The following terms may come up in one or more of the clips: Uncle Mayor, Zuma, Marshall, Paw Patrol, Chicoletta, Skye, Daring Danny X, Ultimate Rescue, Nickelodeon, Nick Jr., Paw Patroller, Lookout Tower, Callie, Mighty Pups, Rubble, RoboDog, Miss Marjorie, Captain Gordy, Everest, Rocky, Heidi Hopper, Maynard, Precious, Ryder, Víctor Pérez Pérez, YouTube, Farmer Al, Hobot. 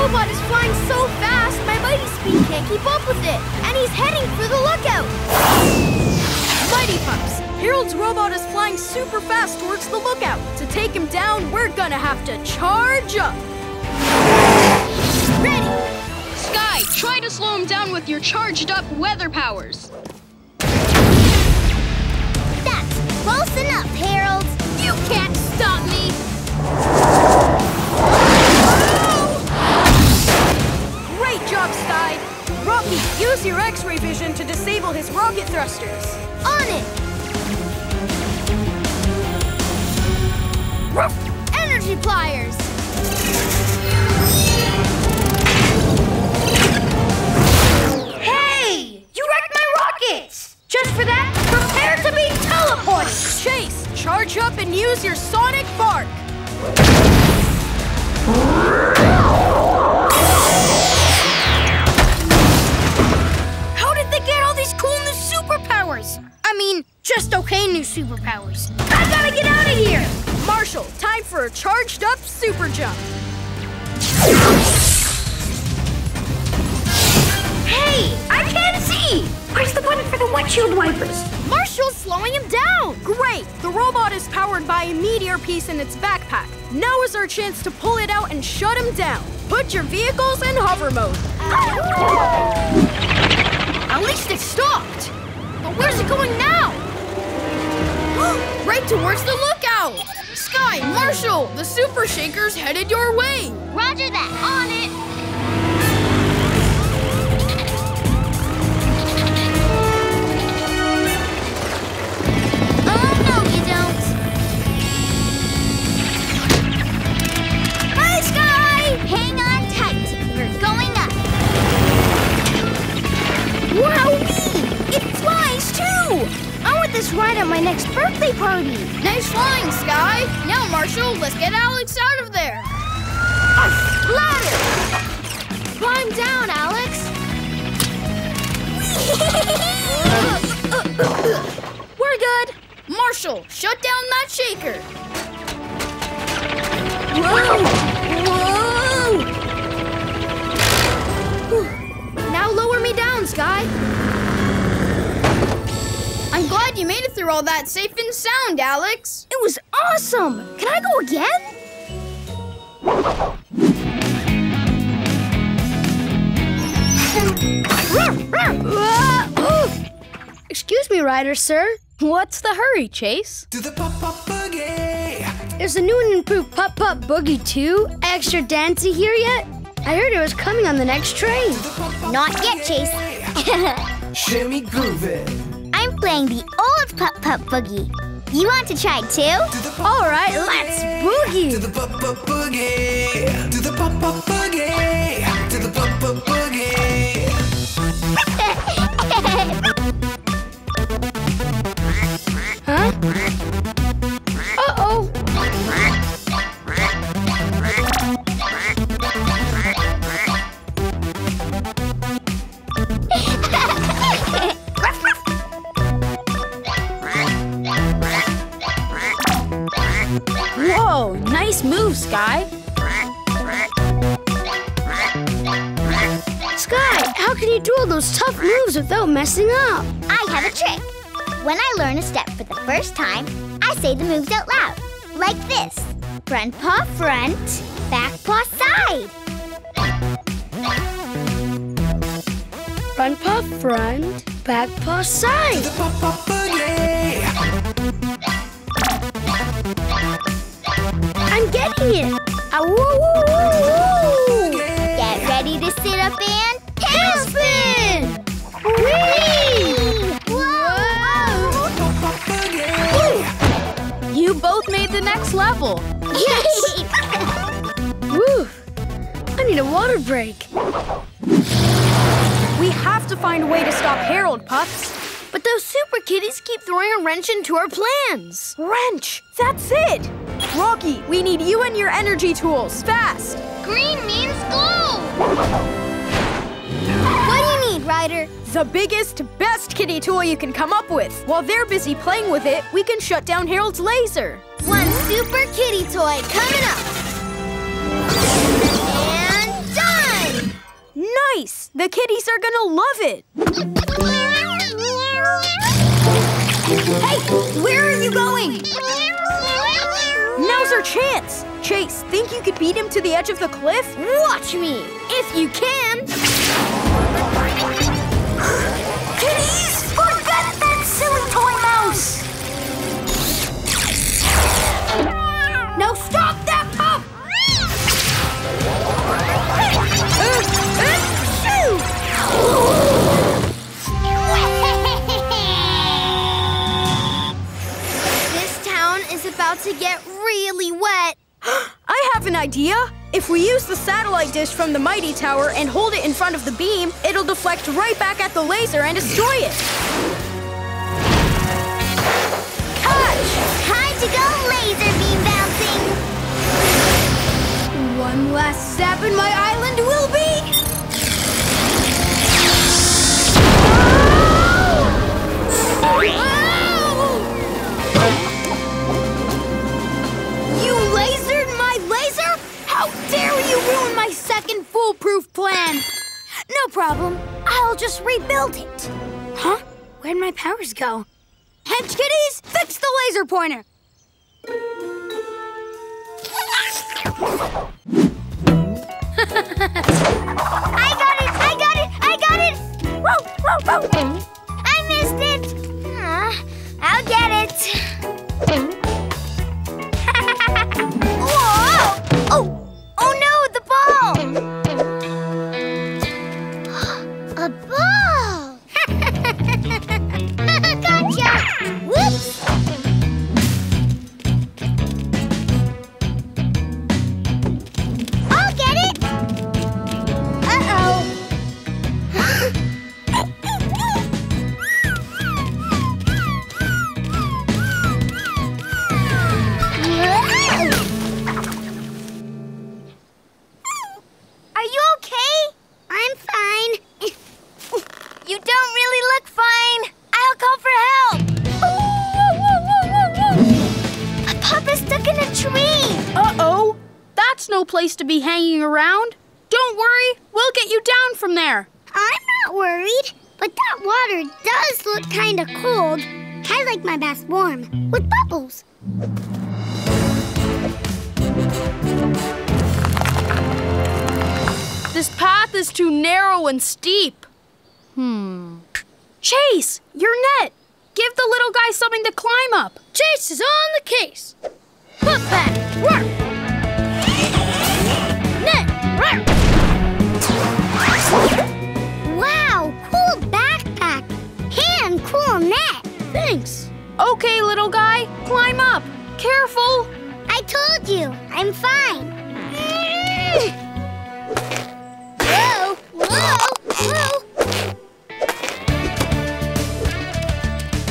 Hobot is flying so fast, my mighty speed can't keep up with it. And he's heading for the lookout. Mighty Pups, Harold's robot is flying super fast towards the lookout. To take him down, we're gonna have to charge up. Ready! Skye, try to slow him down with your charged up weather powers. That's close enough, Harold. You can't stop me. Whoa! Great job, Skye. Rocky, use your X-ray vision to disable his rocket thrusters. On it! Ruff. Energy pliers! Hey! You wrecked my rockets! Just for that, prepare to be teleported! Chase, charge up and use your sonic bark! How did they get all these cool new superpowers? I mean, just okay new superpowers. I gotta get out of here! Marshall, time for a charged up super jump! Hey, I can't see! Press the button for the windshield wipers. Marshall's slowing him down! Great! The robot is powered by a meteor piece in its backpack. Now is our chance to pull it out and shut him down. Put your vehicles in hover mode. At least it stopped! But where's it going now? Right towards the lookout! Skye, Marshall, the Super Shaker's headed your way! Roger that! On it! Oh, no, you don't! Hi, Skye! Hang on tight. We're going up. Wowee! It flies, too! I want this ride at my next birthday party. Nice flying, Skye. Now, Marshall, let's get Alex out of there. A ladder! Climb down, Alex. We're good. Marshall, shut down that shaker. Whoa! Whoa! Now lower me down, Skye. I'm glad you made it through all that safe and sound, Alex. It was awesome. Can I go again? Excuse me, Ryder, sir. What's the hurry, Chase? Do the pop-pop boogie. There's a new and improved pop-pop boogie, too. Extra dancey here yet? I heard it was coming on the next train. Not yet, Chase. Shimmy groove it. I'm playing the old Pup-Pup Boogie. You want to try, too? All right, let's boogie! To the Pup-Pup Boogie! To the Pup-Pup Boogie! To the Pup-Pup Boogie! Huh? Uh-oh! Whoa, nice move, Skye. Skye, how can you do all those tough moves without messing up? I have a trick. When I learn a step for the first time, I say the moves out loud, like this. Front paw front, back paw side. Front paw front, back paw side. To the pop, pop, boogie. I'm getting it! Woo-woo-woo-woo! Get ready to sit up and tailspin! Whee! Whoa! You both made the next level! Yes! Woo! I need a water break. We have to find a way to stop Harold, Pups. But those super kitties keep throwing a wrench into our plans. Wrench! That's it! Rocky, we need you and your energy tools, fast! Green means glow! What do you need, Ryder? The biggest, best kitty tool you can come up with. While they're busy playing with it, we can shut down Harold's laser. One super kitty toy coming up. And done! The kitties are gonna love it! Hey! Where are you going? Now's our chance! Chase, think you could beat him to the edge of the cliff? Watch me! If you can! Kitties! Forget that silly toy mouse! Now stop that pup! This town is about to get really wet. I have an idea. If we use the satellite dish from the Mighty Tower and hold it in front of the beam, it'll deflect right back at the laser and destroy it. Catch! Time to go laser beam bouncing! One last step and my island will be... You lasered my laser? How dare you ruin my second foolproof plan? No problem. I'll just rebuild it. Huh? Where'd my powers go? Hedge kitties, fix the laser pointer! I got it! Whoa! I missed it! I'll get it. Whoa! Oh no, the ball! A ball! Gotcha! Whoops! I'll get it! Uh-oh! Place to be hanging around. Don't worry, we'll get you down from there. I'm not worried, but that water does look kind of cold. I like my bath warm, with bubbles. This path is too narrow and steep. Chase, your net. Give the little guy something to climb up. Chase is on the case. Put back, work. Wow, cool backpack and cool net. Thanks. Okay, little guy, climb up. Careful. I told you, I'm fine. Whoa.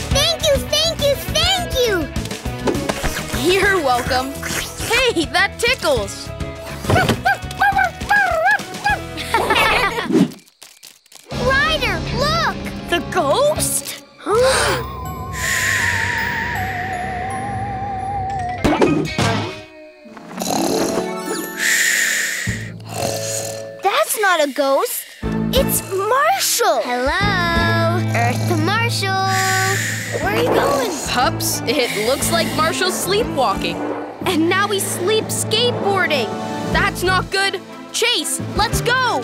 Thank you. You're welcome. Hey, that tickles. Ryder, look! The ghost? That's not a ghost. It's Marshall. Hello, Earth to Marshall. Where are you going? Pups, it looks like Marshall's sleepwalking. And now he's sleep skateboarding. That's not good. Chase, let's go!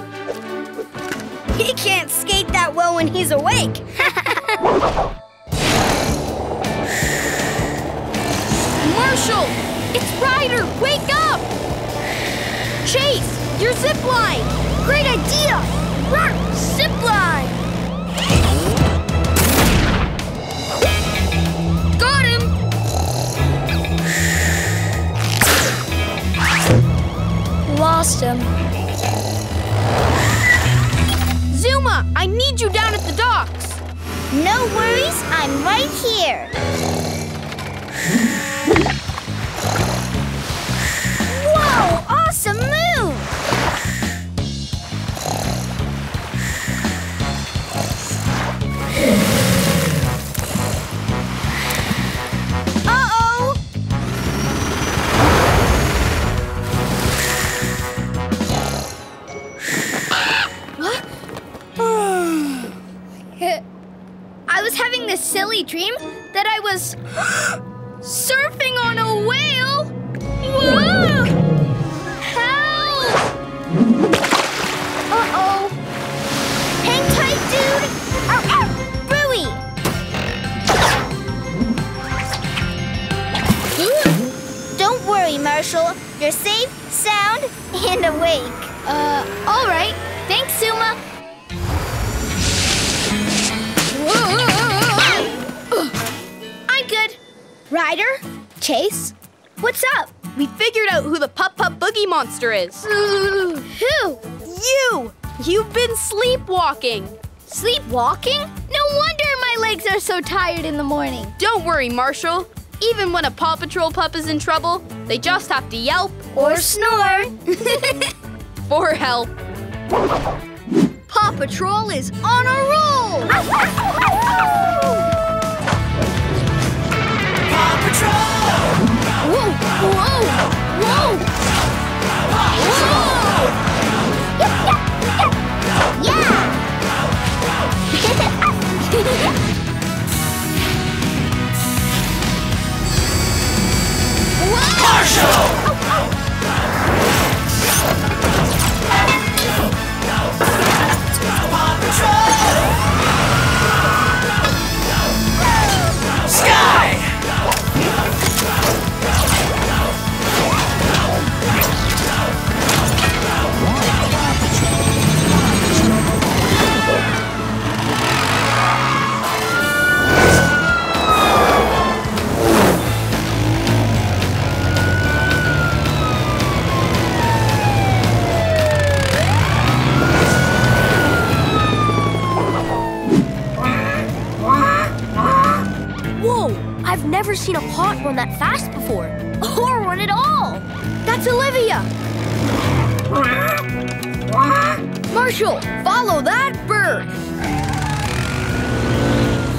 He can't skate that well when he's awake. Marshall! It's Ryder! Wake up! Chase! Your zipline! Great idea! Zipline! Got him! Lost him. Zuma, I need you down at the docks. No worries, I'm right here. Whoa, awesome move! silly dream that I was surfing on a whale! Whoa! Help! Uh-oh! Hang tight, dude! Ow, ow! Buoy! Don't worry, Marshall. You're safe, sound, and awake. All right. Thanks, Zuma. I'm good. Ryder? Chase? What's up? We figured out who the Pup-Pup Boogie Monster is. Who? You! You've been sleepwalking. Sleepwalking? No wonder my legs are so tired in the morning. Don't worry, Marshall. Even when a Paw Patrol pup is in trouble, they just have to yelp. Or snore. For help. Paw Patrol is on a roll! Paw Patrol! Whoa! Whoa! Whoa! Whoa! Yep, yep, yep. Yeah! Whoa! Marshall! Paw Patrol! Skye! I've never seen a pot run that fast before, or run at all. That's Olivia. Marshall, follow that bird.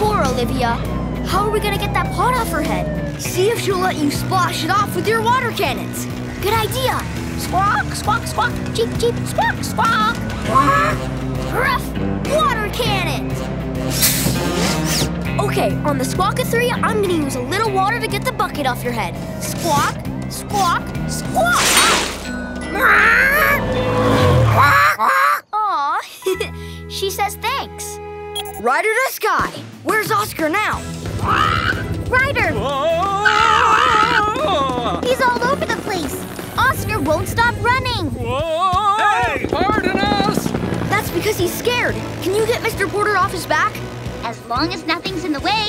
Poor Olivia. How are we gonna get that pot off her head? See if she'll let you splash it off with your water cannons. Good idea. Squawk, squawk, squawk, cheep, cheep, squawk, squawk. Ruff, water cannons. Okay, on the squawk of three, I'm gonna use a little water to get the bucket off your head. Squawk, squawk, squawk! Aw, she says thanks. Ryder to Skye. Where's Oscar now? Ryder! Whoa! He's all over the place. Oscar won't stop running. Whoa! Hey, pardon us! That's because he's scared. Can you get Mr. Porter off his back? As long as nothing's in the way.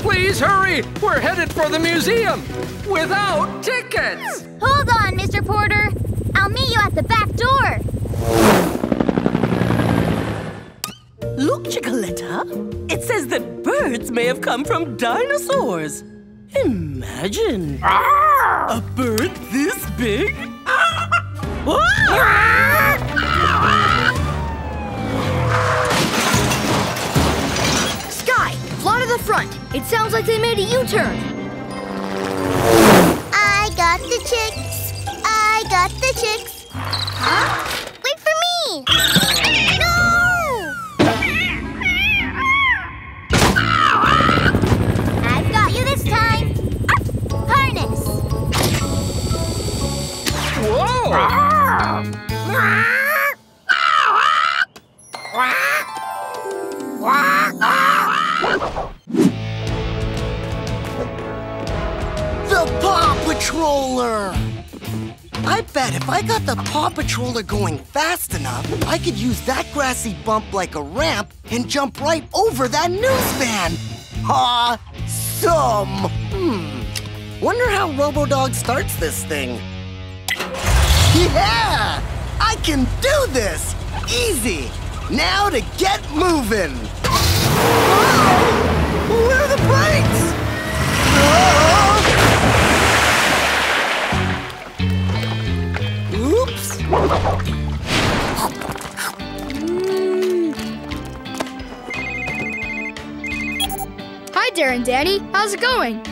Please hurry! We're headed for the museum without tickets! Hold on, Mr. Porter. I'll meet you at the back door. Look, Chicoletta. It says that birds may have come from dinosaurs. Imagine. A bird this big? Fly to the front. It sounds like they made a U-turn. I got the chicks. I got the chicks. Huh? Wait for me! No! I've got you this time. Up, harness. Whoa! The Paw Patroller! I bet if I got the Paw Patroller going fast enough, I could use that grassy bump like a ramp and jump right over that newsman! Awesome! Wonder how RoboDog starts this thing. Yeah! I can do this! Easy! Now to get moving! Whoa! Where are the brakes? Whoa! Oops. Hi, Daring Danny. How's it going?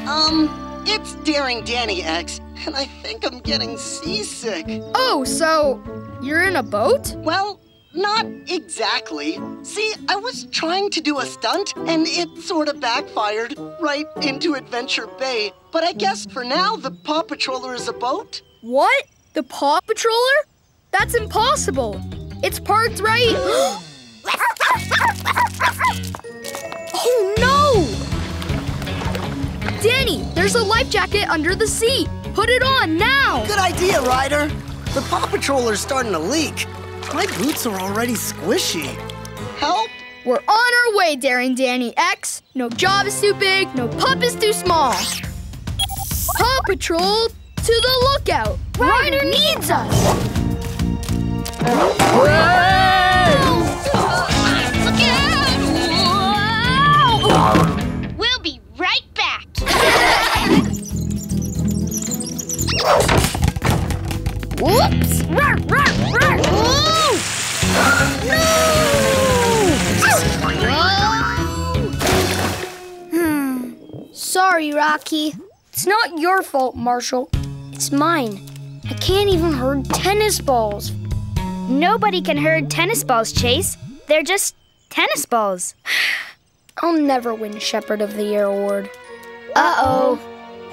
It's Daring Danny X, and I think I'm getting seasick. Oh, so you're in a boat? Well, Not exactly. See, I was trying to do a stunt, and it sort of backfired right into Adventure Bay. But I guess for now, the Paw Patroller is a boat. What? The Paw Patroller? That's impossible. It's parked right... Oh, no! Danny, there's a life jacket under the seat. Put it on now! Good idea, Ryder. The Paw Patroller's starting to leak. My boots are already squishy. Help! We're on our way, Daring Danny X. No job is too big, no pup is too small. Paw Patrol, to the lookout. Ryder needs us. Look out! We'll be right back. Whoops! Rawr, rawr, rawr. No! Sorry, Rocky. It's not your fault, Marshall. It's mine. I can't even herd tennis balls. Nobody can herd tennis balls, Chase. They're just tennis balls. I'll never win Shepherd of the Year award. Uh-oh.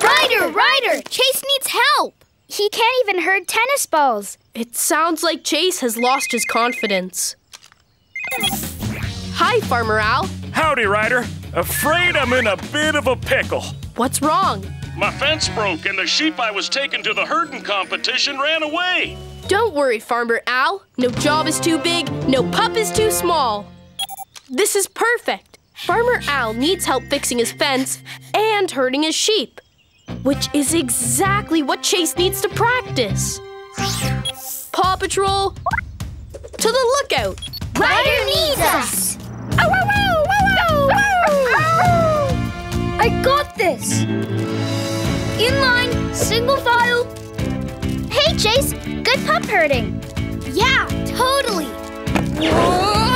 Ryder! Ryder! Chase needs help! He can't even herd tennis balls. It sounds like Chase has lost his confidence. Hi, Farmer Al. Howdy, Ryder. Afraid I'm in a bit of a pickle. What's wrong? My fence broke and the sheep I was taking to the herding competition ran away. Don't worry, Farmer Al. No job is too big, no pup is too small. This is perfect. Farmer Al needs help fixing his fence and herding his sheep. Which is exactly what Chase needs to practice. Paw Patrol, to the lookout. Ryder needs us. Oh, wow, wow, wow, wow. I got this. In line, single file. Hey, Chase, good pup herding. Yeah, totally. Whoa!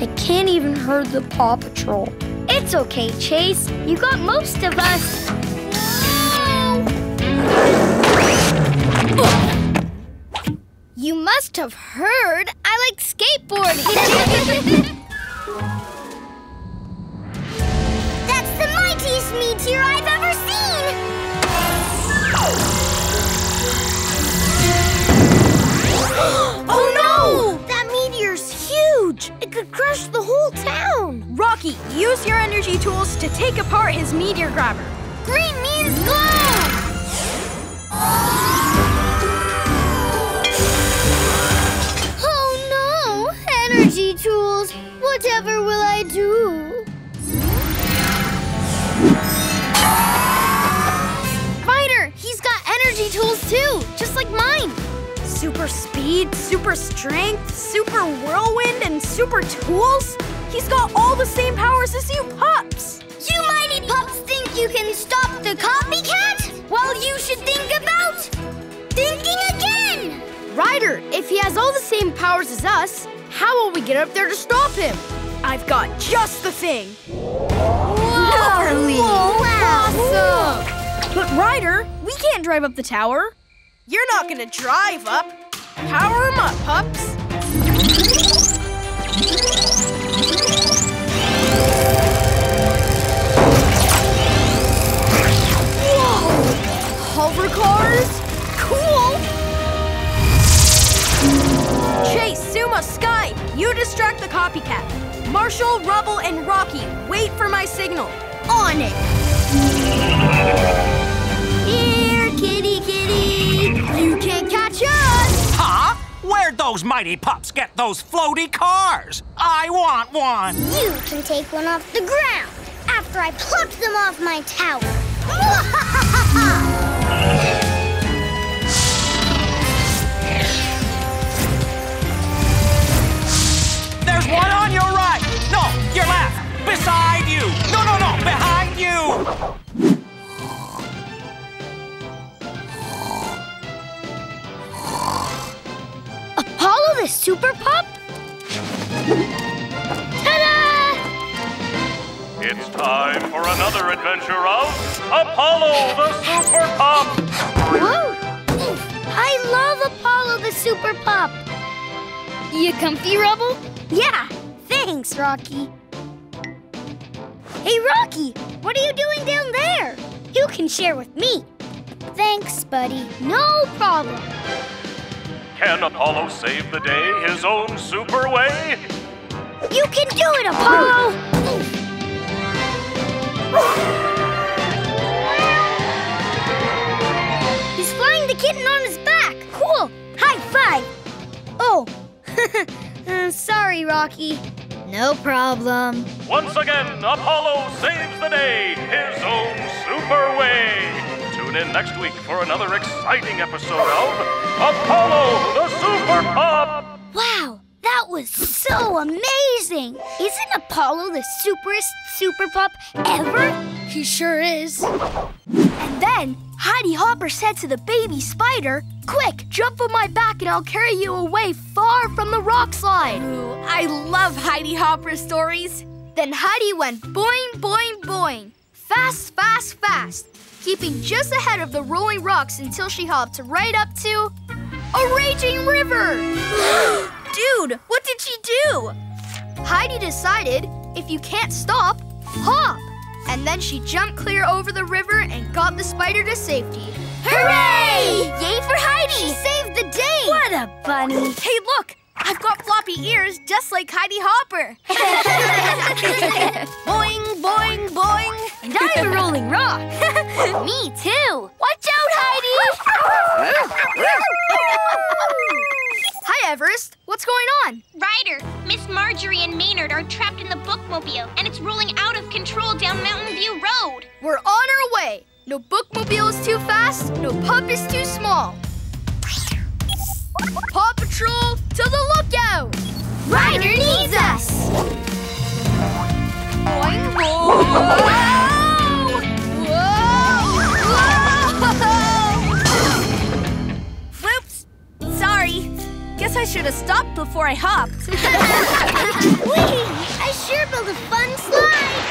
I can't even herd the Paw Patrol. It's okay, Chase. You got most of us. No! You must have heard I like skateboarding. That's the mightiest meteor I've ever seen. Oh, no! That meteor's huge. It could crush the whole town. Rocky, use your energy tools to take apart his meteor grabber. Green means glow! Oh no! Energy tools! Whatever will I do? Ryder, he's got energy tools too, just like mine. Super speed, super strength, super whirlwind, and super tools? He's got all the same powers as you pups! You mighty pups think you can stop the copycat? Well, you should think about thinking again! Ryder, if he has all the same powers as us, how will we get up there to stop him? I've got just the thing! Gnarly! Awesome! But Ryder, we can't drive up the tower. You're not gonna drive up. Power him up, pups! Hover cars? Cool! Chase, Zuma, Skye, you distract the copycat. Marshall, Rubble, and Rocky, wait for my signal. On it! Here, kitty, kitty! You can't catch us! Huh? Where'd those mighty pups get those floaty cars? I want one! You can take one off the ground after I pluck them off my tower. There's one on your right! No, your left! Beside you! No, no, no! Behind you! Apollo the super pup? Ta-da! It's time for another adventure of Apollo the Super Pup! Whoa! I super pup. You comfy, Rubble? Yeah, thanks, Rocky. Hey, Rocky, what are you doing down there? You can share with me. Thanks, buddy. No problem. Can Apollo save the day his own super way? You can do it, Apollo! He's flying the kitten on his back. Cool. High five. Oh, sorry, Rocky. No problem. Once again, Apollo saves the day his own super way. Tune in next week for another exciting episode of Apollo the Super Pup! Wow, that was so amazing! Isn't Apollo the superest super pup ever? He sure is. And then, Heidi Hopper said to the baby spider, "Quick, jump on my back and I'll carry you away far from the rock slide." Ooh, I love Heidi Hopper stories. Then Heidi went boing, boing, boing. Fast, fast, fast. Keeping just ahead of the rolling rocks until she hopped right up to a raging river! Dude, what did she do? Heidi decided, if you can't stop, hop! And then she jumped clear over the river and got the spider to safety. Hooray! Yay for Heidi! She saved the day! What a bunny! Hey, look! I've got floppy ears just like Heidi Hopper! Boing, boing, boing! And I'm a rolling rock! Me too! Watch out, Heidi! Hi, Everest! What's going on? Ryder, Miss Marjorie and Maynard are trapped in the bookmobile, and it's rolling out of control down Mountain View Road! We're on our way! No bookmobile is too fast, no pup is too small! Paw Patrol to the lookout! Ryder needs us! Boing, boing! Whoa! Whoa! Whoa! Whoops! Sorry. Guess I should have stopped before I hopped. Whee! I sure built a fun slide!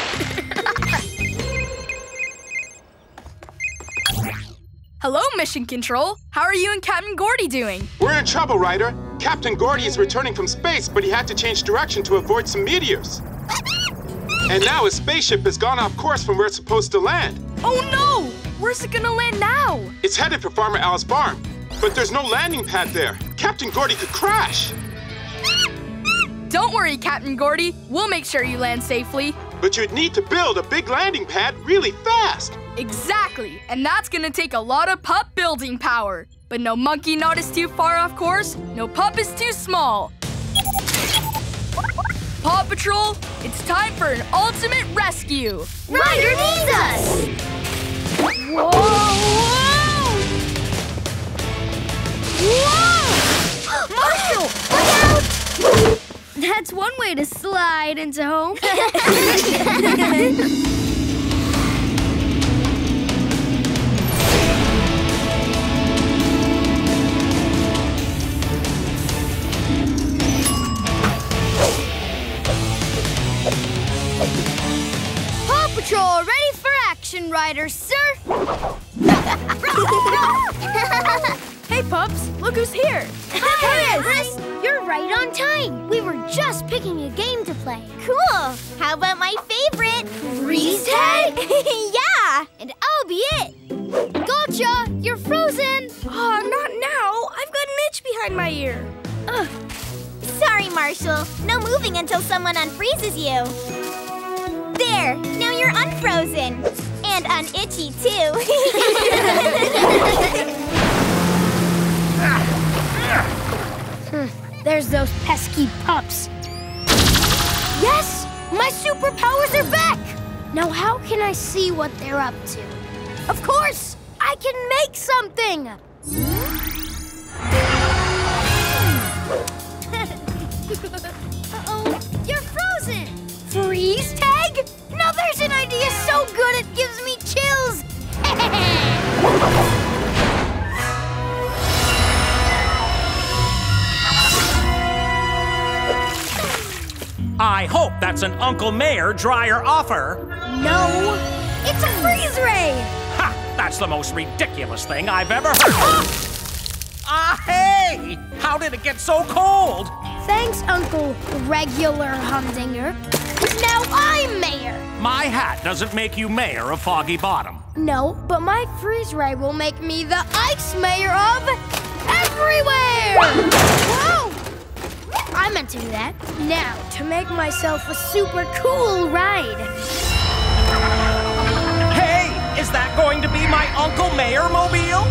Hello, Mission Control. How are you and Captain Gordy doing? We're in trouble, Ryder. Captain Gordy is returning from space, but he had to change direction to avoid some meteors. And now his spaceship has gone off course from where it's supposed to land. Oh no! Where's it gonna land now? It's headed for Farmer Al's barn, but there's no landing pad there. Captain Gordy could crash. Don't worry, Captain Gordy. We'll make sure you land safely. But you'd need to build a big landing pad really fast. Exactly, and that's gonna take a lot of pup building power. But no monkey knot is too far off course, no pup is too small. Paw Patrol, it's time for an ultimate rescue. Ryder needs us! Whoa! Whoa! Marshall, look out! That's one way to slide into home. Patrol, ready for action, Ryder, sir! Hey, pups, look who's here! Hi, Everest! You're right on time! We were just picking a game to play. Cool! How about my favorite? Freeze tag? Yeah! And I'll be it! Gotcha! You're frozen! Oh, not now! I've got an itch behind my ear. Ugh. Sorry, Marshall. No moving until someone unfreezes you. There! Now you're unfrozen! And unitchy, too! There's those pesky pups! Yes! My superpowers are back! Now how can I see what they're up to? Of course! I can make something! Uh-oh! You're frozen! Freeze tag? Now there's an idea so good it gives me chills! I hope that's an Uncle Mayor dryer offer. No, it's a freeze ray! Ha! That's the most ridiculous thing I've ever heard! Ah, hey! How did it get so cold? Thanks, Uncle Regular Humdinger. Now I'm mayor. My hat doesn't make you mayor of Foggy Bottom. No, but my freeze ray will make me the ice mayor of everywhere! Whoa! I meant to do that. Now, to make myself a super cool ride. Hey, is that going to be my Uncle Mayor-mobile?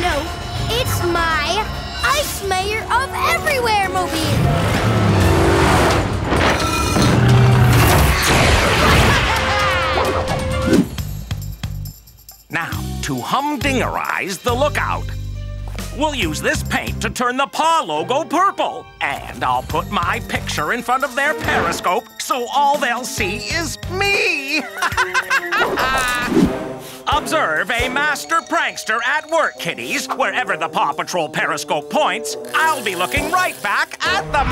No, it's my ice mayor of everywhere-mobile. Now, to humdingerize the lookout. We'll use this paint to turn the paw logo purple. And I'll put my picture in front of their periscope so all they'll see is me. Observe a master prankster at work, kiddies. Wherever the Paw Patrol periscope points, I'll be looking right back at them.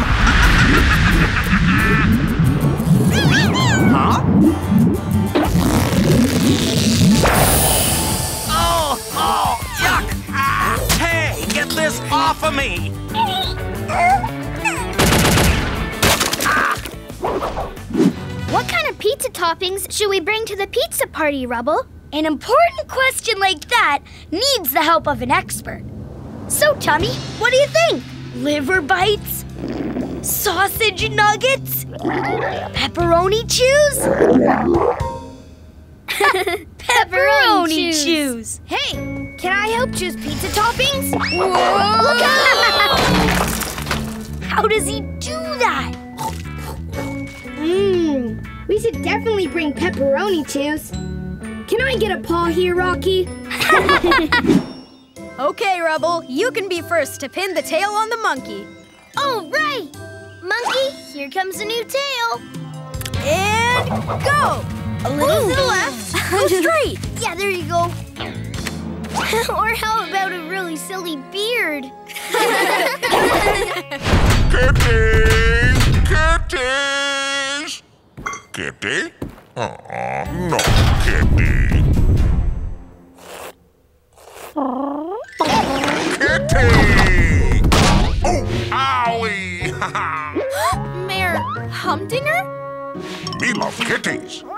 Huh? Oh, yuck! Ah, hey, get this off of me! Ah. What kind of pizza toppings should we bring to the pizza party, Rubble? An important question like that needs the help of an expert. So, Tummy, what do you think? Liver bites? Sausage nuggets? Pepperoni chews? Pepperoni chews. Hey, can I help choose pizza toppings? Whoa. Look out! How does he do that? We should definitely bring pepperoni chews. Can I get a paw here, Rocky? Okay, Rubble, you can be first to pin the tail on the monkey. All right! Monkey, here comes a new tail. And go! A little to the left, go straight. Yeah, there you go. Or how about a really silly beard? Kitties! Kitties! Kitty? No kitty. Kitty! Oh, owie! Mayor Humdinger? We love kitties. No!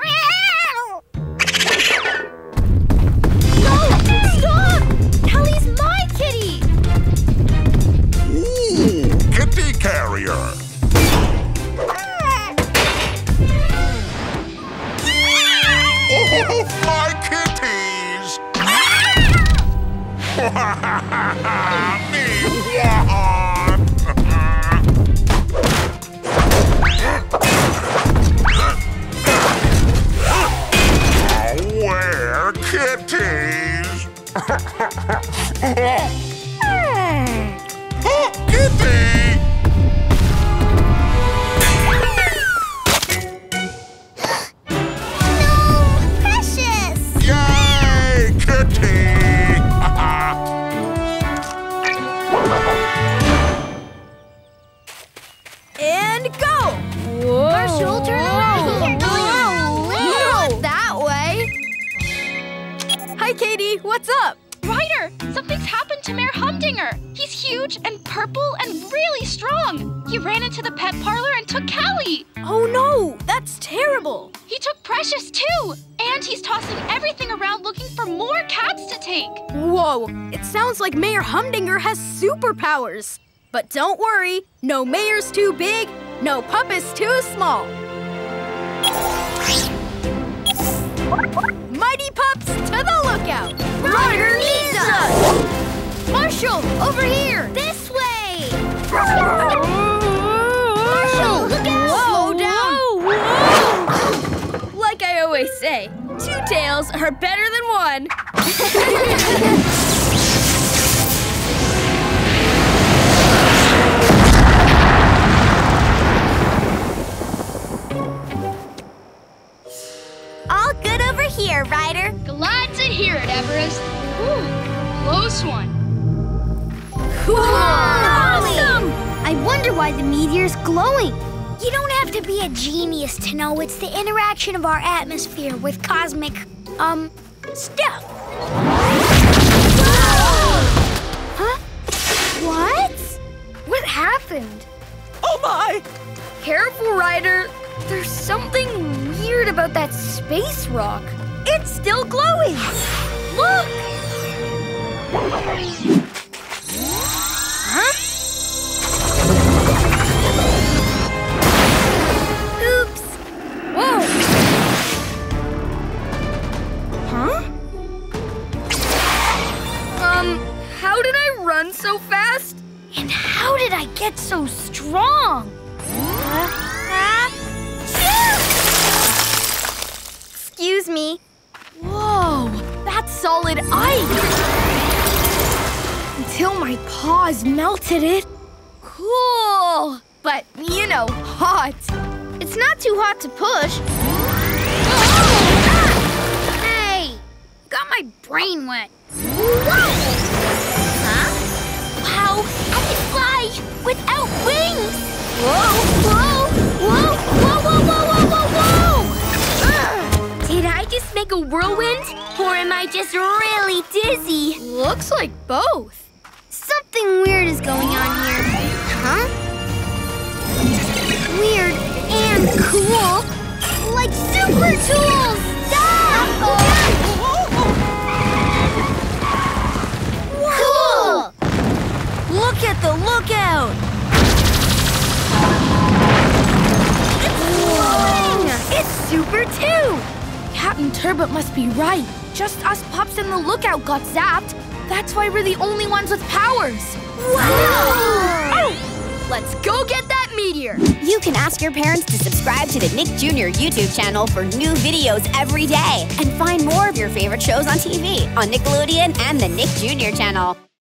Stop! Callie's my kitty! Ooh, kitty carrier. Oh, my kitties! Where kitties? Kitty! No, Precious! Yay, kitty! And go! Whoa. Marshall, turn around. Here, no, Hi, Katie. What's up? Ryder, something's happened to Mayor Humdinger. He's huge and purple and really strong. He ran into the pet parlor and took Callie. Oh, no. That's terrible. He took Precious, too. And he's tossing everything around looking for more cats to take. Whoa. It sounds like Mayor Humdinger has superpowers. But don't worry. No mayor's too big. No pup is too small. Mighty Pups, to the lookout! Ryder needs us! Marshall, over here! This way! Marshall, look out! Whoa, slow down! Whoa. Like I always say, two tails are better than one. All good over here, Ryder. Glad to hear it, Everest. Ooh, close one. Cool! Awesome! I wonder why the meteor's glowing. You don't have to be a genius to know it's the interaction of our atmosphere with cosmic, stuff. Whoa! Huh? What? happened? Oh my! Careful, Ryder. There's something weird about that space rock. It's still glowing. Look! Huh? Oops. Whoa. Huh? How did I run so fast? And how did I get so strong? Excuse me. Whoa, that's solid ice! Until my paws melted it. Cool, but, you know, hot. It's not too hot to push. Oh! Ah! Hey, you got my brain wet. Whoa! Huh? Wow, I can fly without wings! Whoa, whoa, whoa, whoa, whoa, whoa, whoa, whoa, whoa! Did I just make a whirlwind, or am I just really dizzy? Looks like both. Something weird is going on here. Huh? Weird and cool. Like super tools! Stop! Cool! Look at the lookout! It's glowing! It's super too! Captain Turbot must be right. Just us pups and the lookout got zapped. That's why we're the only ones with powers. Wow! Oh, let's go get that meteor. You can ask your parents to subscribe to the Nick Jr. YouTube channel for new videos every day. And find more of your favorite shows on TV on Nickelodeon and the Nick Jr. channel.